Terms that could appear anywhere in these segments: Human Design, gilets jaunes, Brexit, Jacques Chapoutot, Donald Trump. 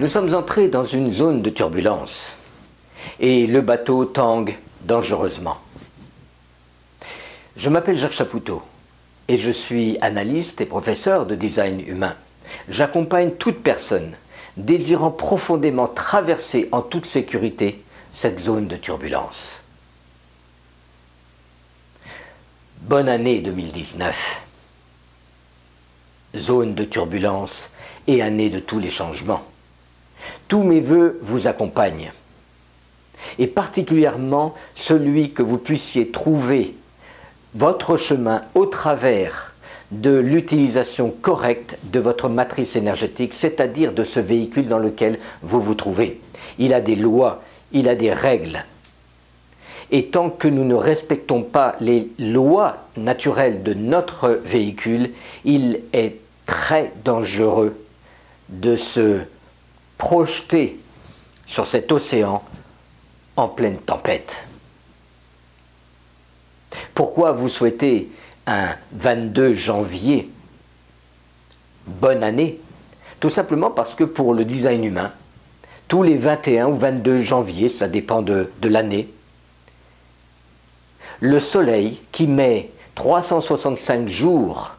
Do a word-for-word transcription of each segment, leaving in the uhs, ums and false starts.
Nous sommes entrés dans une zone de turbulence et le bateau tangue dangereusement. Je m'appelle Jacques Chapoutot et je suis analyste et professeur de design humain. J'accompagne toute personne désirant profondément traverser en toute sécurité cette zone de turbulence. Bonne année deux mille dix-neuf. Zone de turbulence et année de tous les changements. Tous mes vœux vous accompagnent, et particulièrement celui que vous puissiez trouver votre chemin au travers de l'utilisation correcte de votre matrice énergétique, c'est-à-dire de ce véhicule dans lequel vous vous trouvez. Il a des lois, il a des règles. Et tant que nous ne respectons pas les lois naturelles de notre véhicule, il est très dangereux de se projeté sur cet océan en pleine tempête. Pourquoi vous souhaitez un vingt-deux janvier bonne année? Tout simplement parce que pour le design humain, tous les vingt et un ou vingt-deux janvier, ça dépend de, de l'année, le soleil qui met trois cent soixante-cinq jours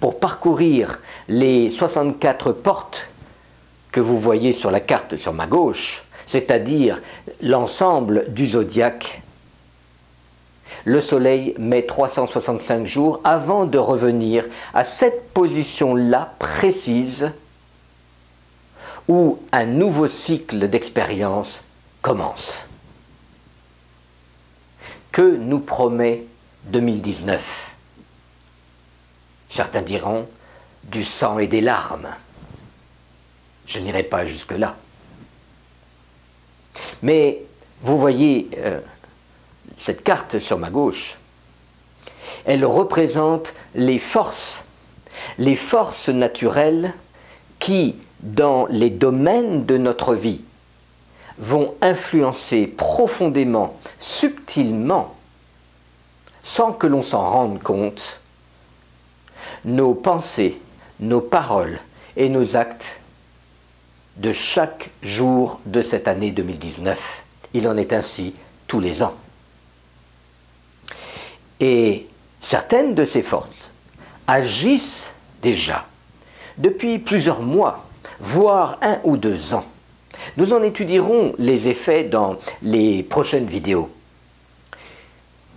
pour parcourir les soixante-quatre portes que vous voyez sur la carte sur ma gauche, c'est-à-dire l'ensemble du zodiaque, le soleil met trois cent soixante-cinq jours avant de revenir à cette position-là précise où un nouveau cycle d'expérience commence. Que nous promet deux mille dix-neuf? Certains diront du sang et des larmes. Je n'irai pas jusque-là. Mais vous voyez euh, cette carte sur ma gauche, elle représente les forces, les forces naturelles qui, dans les domaines de notre vie, vont influencer profondément, subtilement, sans que l'on s'en rende compte, nos pensées, nos paroles et nos actes de chaque jour de cette année deux mille dix-neuf. Il en est ainsi tous les ans. Et certaines de ces forces agissent déjà depuis plusieurs mois, voire un ou deux ans. Nous en étudierons les effets dans les prochaines vidéos.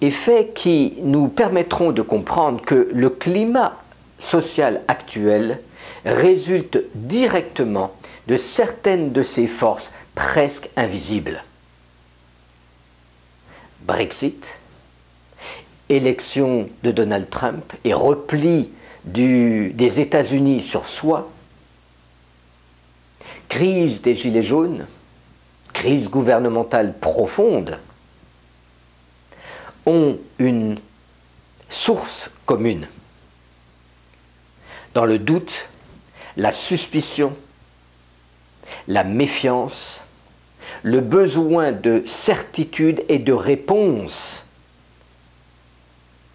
Effets qui nous permettront de comprendre que le climat social actuel résulte directement de certaines de ces forces presque invisibles. Brexit, élection de Donald Trump et repli du, des États-Unis sur soi, crise des gilets jaunes, crise gouvernementale profonde, ont une source commune. Dans le doute, la suspicion, la méfiance, le besoin de certitude et de réponse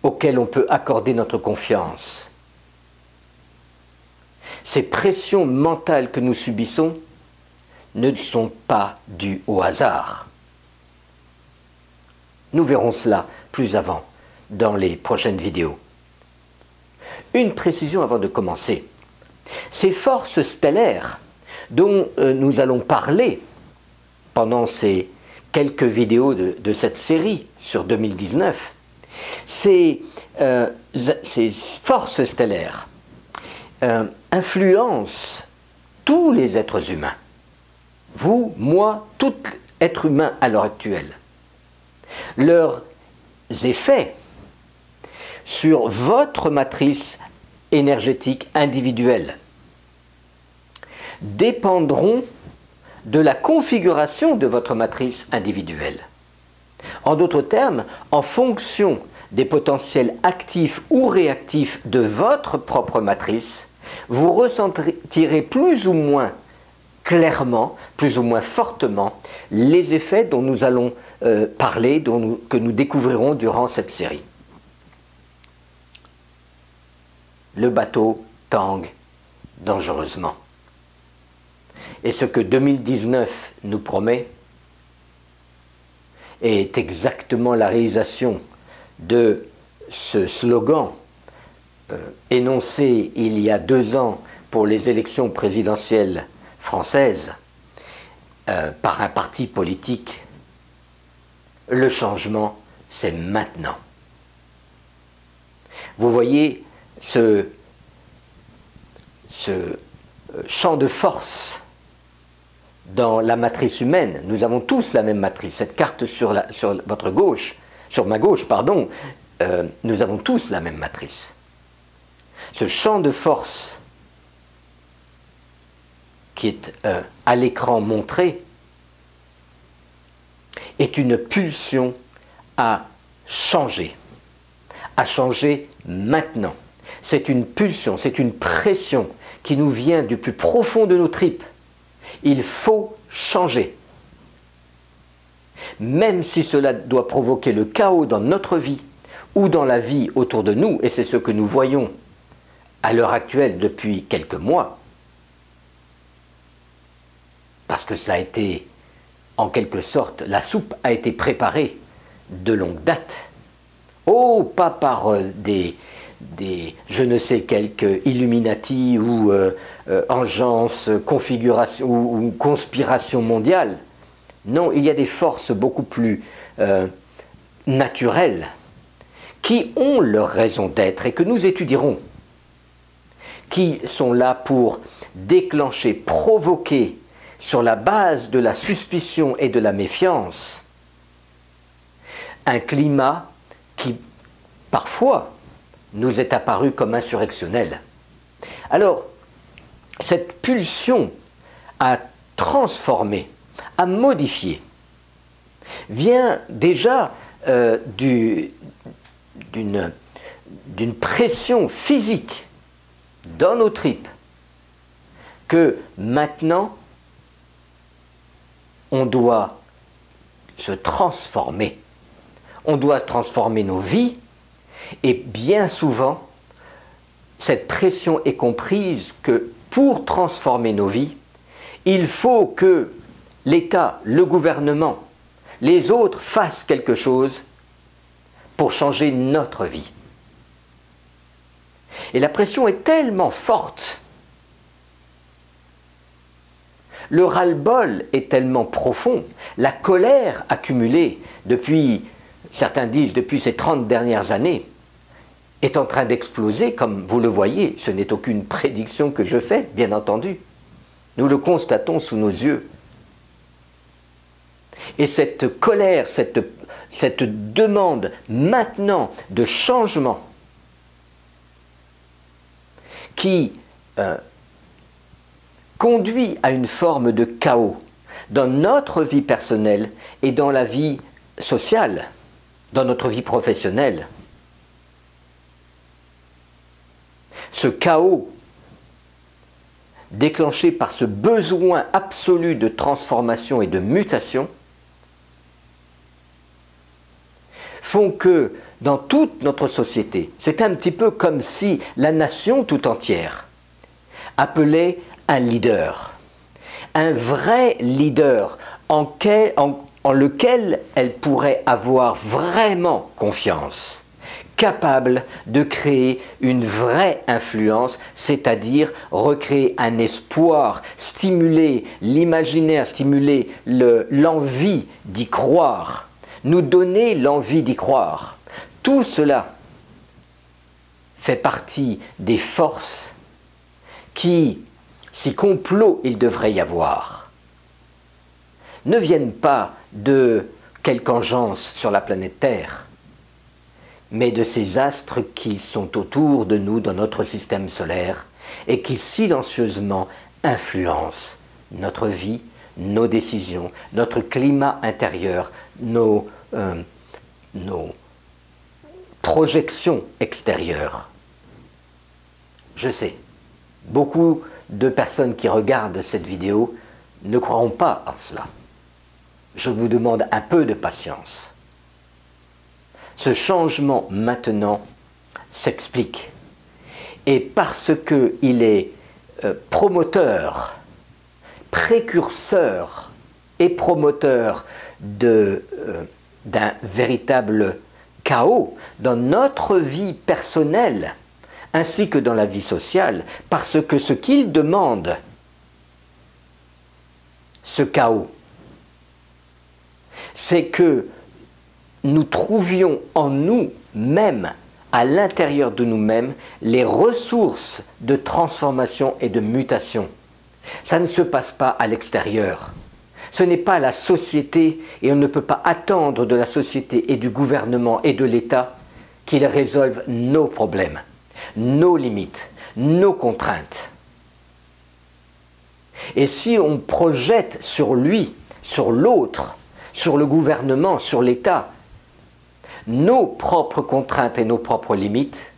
auxquelles on peut accorder notre confiance. Ces pressions mentales que nous subissons ne sont pas dues au hasard. Nous verrons cela plus avant dans les prochaines vidéos. Une précision avant de commencer. Ces forces stellaires dont nous allons parler pendant ces quelques vidéos de, de cette série sur deux mille dix-neuf, ces, euh, ces forces stellaires euh, influencent tous les êtres humains. Vous, moi, tout être humain à l'heure actuelle. Leurs effets sur votre matrice énergétique individuelle dépendront de la configuration de votre matrice individuelle. En d'autres termes, en fonction des potentiels actifs ou réactifs de votre propre matrice, vous ressentirez plus ou moins clairement, plus ou moins fortement, les effets dont nous allons euh, parler, dont nous, que nous découvrirons durant cette série. Le bateau tangue dangereusement. Et ce que deux mille dix-neuf nous promet est exactement la réalisation de ce slogan euh, énoncé il y a deux ans pour les élections présidentielles françaises euh, par un parti politique. Le changement, c'est maintenant. Vous voyez ce, ce champ de force dans la matrice humaine. Nous avons tous la même matrice. Cette carte sur, la, sur votre gauche, sur ma gauche, pardon, euh, nous avons tous la même matrice. Ce champ de force qui est euh, à l'écran montré est une pulsion à changer, à changer maintenant. C'est une pulsion, c'est une pression qui nous vient du plus profond de nos tripes. Il faut changer. Même si cela doit provoquer le chaos dans notre vie ou dans la vie autour de nous, et c'est ce que nous voyons à l'heure actuelle depuis quelques mois, parce que ça a été, en quelque sorte, la soupe a été préparée de longue date. Oh, pas par euh, des, des, je ne sais, quelques Illuminati ou euh, euh, engeance, configuration ou, ou conspiration mondiale. Non, il y a des forces beaucoup plus euh, naturelles qui ont leur raison d'être et que nous étudierons, qui sont là pour déclencher, provoquer, sur la base de la suspicion et de la méfiance, un climat qui, parfois, nous est apparu comme insurrectionnel. Alors, cette pulsion à transformer, à modifier, vient déjà euh, du, d'une, d'une pression physique dans nos tripes, que maintenant, on doit se transformer. On doit transformer nos vies et bien souvent, cette pression est comprise que pour transformer nos vies, il faut que l'État, le gouvernement, les autres fassent quelque chose pour changer notre vie. Et la pression est tellement forte, le ras-le-bol est tellement profond, la colère accumulée depuis, certains disent, depuis ces trente dernières années, est en train d'exploser, comme vous le voyez. Ce n'est aucune prédiction que je fais, bien entendu. Nous le constatons sous nos yeux. Et cette colère, cette, cette demande maintenant de changement qui... Euh, conduit à une forme de chaos dans notre vie personnelle et dans la vie sociale, dans notre vie professionnelle. Ce chaos déclenché par ce besoin absolu de transformation et de mutation font que dans toute notre société, c'est un petit peu comme si la nation tout entière appelait un leader, un vrai leader en, quel, en, en lequel elle pourrait avoir vraiment confiance, capable de créer une vraie influence, c'est-à-dire recréer un espoir, stimuler l'imaginaire, stimuler le, l'envie d'y croire, nous donner l'envie d'y croire. Tout cela fait partie des forces qui, si complot il devrait y avoir, ne viennent pas de quelque engeance sur la planète Terre, mais de ces astres qui sont autour de nous dans notre système solaire et qui silencieusement influencent notre vie, nos décisions, notre climat intérieur, nos, euh, nos projections extérieures. Je sais, beaucoup de personnes qui regardent cette vidéo ne croiront pas en cela. Je vous demande un peu de patience. Ce changement maintenant s'explique. Et parce qu'il est euh, promoteur, précurseur et promoteur de, euh, d'un véritable chaos dans notre vie personnelle ainsi que dans la vie sociale, parce que ce qu'il demande, ce chaos, c'est que nous trouvions en nous-mêmes, à l'intérieur de nous-mêmes, les ressources de transformation et de mutation. Ça ne se passe pas à l'extérieur. Ce n'est pas la société, et on ne peut pas attendre de la société et du gouvernement et de l'État qu'ils résolvent nos problèmes, nos limites, nos contraintes. Et si on projette sur lui, sur l'autre, sur le gouvernement, sur l'État, nos propres contraintes et nos propres limites,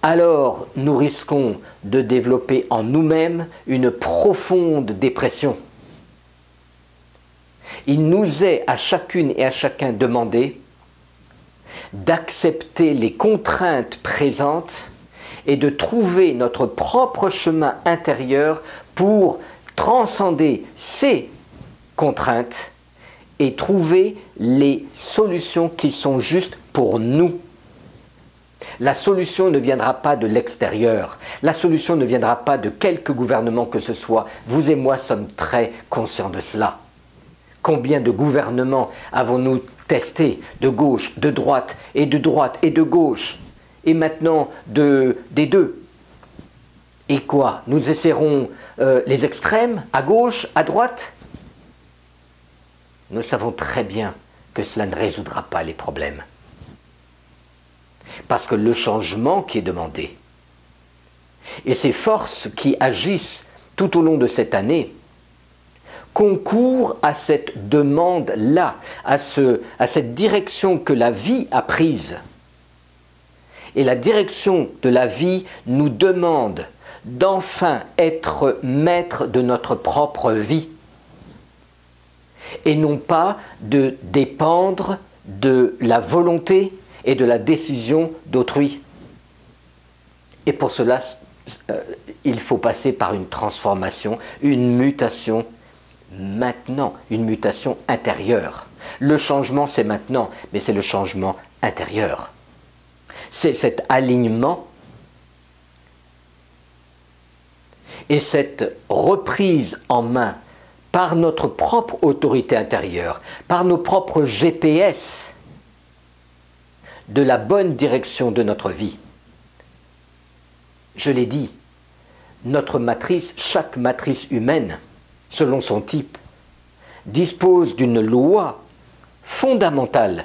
alors nous risquons de développer en nous-mêmes une profonde dépression. Il nous est à chacune et à chacun demandé d'accepter les contraintes présentes et de trouver notre propre chemin intérieur pour transcender ces contraintes et trouver les solutions qui sont justes pour nous. La solution ne viendra pas de l'extérieur. La solution ne viendra pas de quelque gouvernement que ce soit. Vous et moi sommes très conscients de cela. Combien de gouvernements avons-nous testés, de gauche, de droite, et de droite, et de gauche, et maintenant de, des deux? Et quoi? Nous essaierons euh, les extrêmes, à gauche, à droite? Nous savons très bien que cela ne résoudra pas les problèmes. Parce que le changement qui est demandé, et ces forces qui agissent tout au long de cette année, concourent à cette demande-là, à, ce, à cette direction que la vie a prise. Et la direction de la vie nous demande d'enfin être maître de notre propre vie, et non pas de dépendre de la volonté et de la décision d'autrui. Et pour cela, euh, il faut passer par une transformation, une mutation maintenant, une mutation intérieure. Le changement, c'est maintenant, mais c'est le changement intérieur. C'est cet alignement et cette reprise en main par notre propre autorité intérieure, par nos propres G P S, de la bonne direction de notre vie. Je l'ai dit, notre matrice, chaque matrice humaine, selon son type, dispose d'une loi fondamentale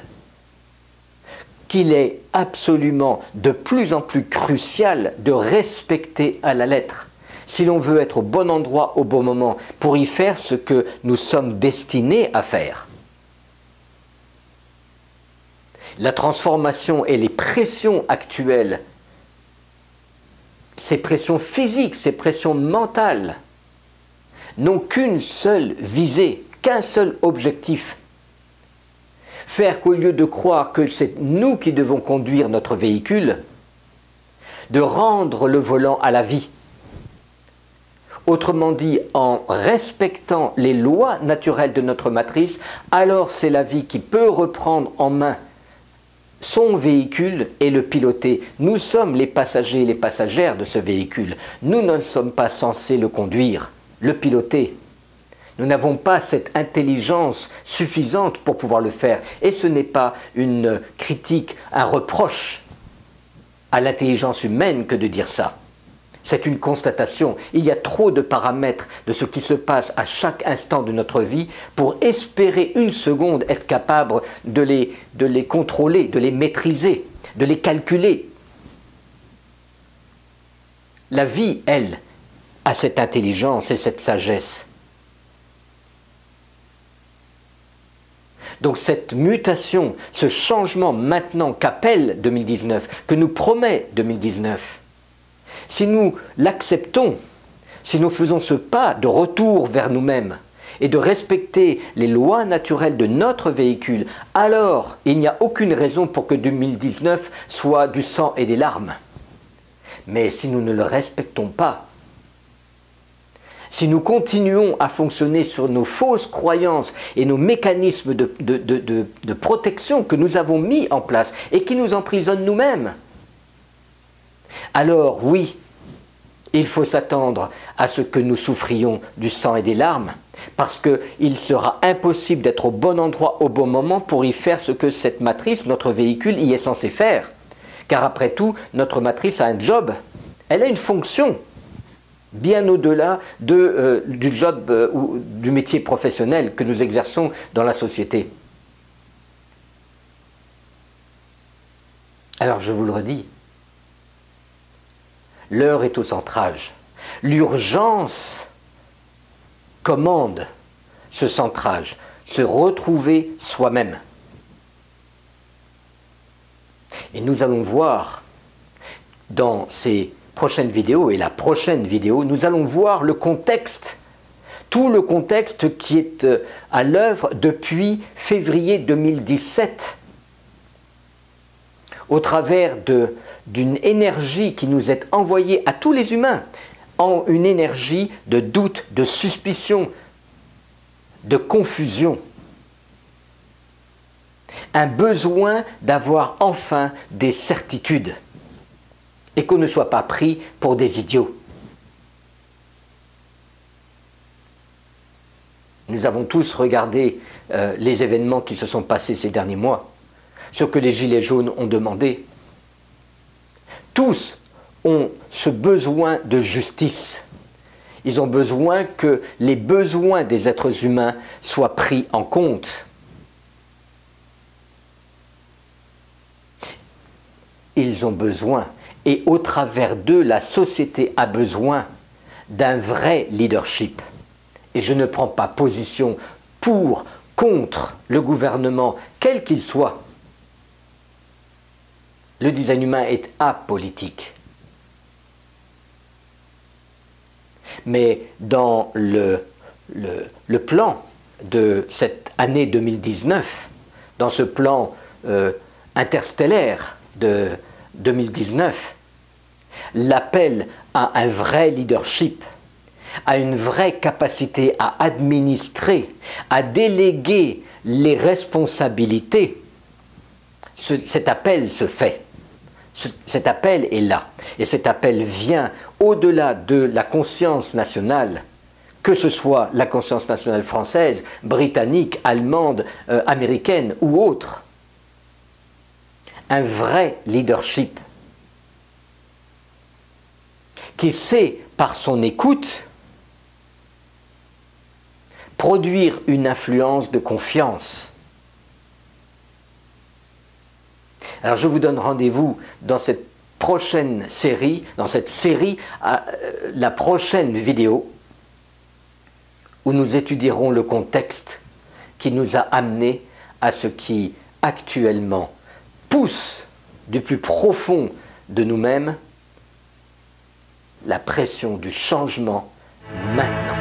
qu'il est absolument de plus en plus crucial de respecter à la lettre, si l'on veut être au bon endroit au bon moment pour y faire ce que nous sommes destinés à faire. La transformation et les pressions actuelles, ces pressions physiques, ces pressions mentales, n'ont qu'une seule visée, qu'un seul objectif. Faire qu'au lieu de croire que c'est nous qui devons conduire notre véhicule, de rendre le volant à la vie. Autrement dit, en respectant les lois naturelles de notre matrice, alors c'est la vie qui peut reprendre en main son véhicule et le piloter. Nous sommes les passagers et les passagères de ce véhicule. Nous ne sommes pas censés le conduire, le piloter. Nous n'avons pas cette intelligence suffisante pour pouvoir le faire. Et ce n'est pas une critique, un reproche à l'intelligence humaine que de dire ça. C'est une constatation. Il y a trop de paramètres de ce qui se passe à chaque instant de notre vie pour espérer une seconde être capable de les, de les contrôler, de les maîtriser, de les calculer. La vie, elle, a cette intelligence et cette sagesse. Donc cette mutation, ce changement maintenant qu'appelle deux mille dix-neuf, que nous promet deux mille dix-neuf, si nous l'acceptons, si nous faisons ce pas de retour vers nous-mêmes et de respecter les lois naturelles de notre véhicule, alors il n'y a aucune raison pour que deux mille dix-neuf soit du sang et des larmes. Mais si nous ne le respectons pas, si nous continuons à fonctionner sur nos fausses croyances et nos mécanismes de, de, de, de, de protection que nous avons mis en place et qui nous emprisonnent nous-mêmes, alors oui, il faut s'attendre à ce que nous souffrions du sang et des larmes, parce qu'il sera impossible d'être au bon endroit au bon moment pour y faire ce que cette matrice, notre véhicule, y est censé faire. Car après tout, notre matrice a un job, elle a une fonction, bien au-delà de, euh, du job euh, ou du métier professionnel que nous exerçons dans la société. Alors je vous le redis, l'heure est au centrage. L'urgence commande ce centrage, se retrouver soi-même. Et nous allons voir dans ces prochaines vidéos, et la prochaine vidéo, nous allons voir le contexte, tout le contexte qui est à l'œuvre depuis février deux mille dix-sept, au travers de d'une énergie qui nous est envoyée à tous les humains, en une énergie de doute, de suspicion, de confusion. Un besoin d'avoir enfin des certitudes et qu'on ne soit pas pris pour des idiots. Nous avons tous regardé euh, les événements qui se sont passés ces derniers mois, ce que les gilets jaunes ont demandé. Tous ont ce besoin de justice. Ils ont besoin que les besoins des êtres humains soient pris en compte. Ils ont besoin, et au travers d'eux, la société a besoin d'un vrai leadership. Et je ne prends pas position pour, contre le gouvernement, quel qu'il soit. Le design humain est apolitique. Mais dans le, le, le plan de cette année deux mille dix-neuf, dans ce plan euh, interstellaire de deux mille dix-neuf, l'appel à un vrai leadership, à une vraie capacité à administrer, à déléguer les responsabilités, ce, cet appel se fait. Cet appel est là, et cet appel vient au-delà de la conscience nationale, que ce soit la conscience nationale française, britannique, allemande, euh, américaine ou autre. Un vrai leadership qui sait, par son écoute, produire une influence de confiance. Alors je vous donne rendez-vous dans cette prochaine série, dans cette série, à la prochaine vidéo où nous étudierons le contexte qui nous a amenés à ce qui actuellement pousse du plus profond de nous-mêmes la pression du changement maintenant.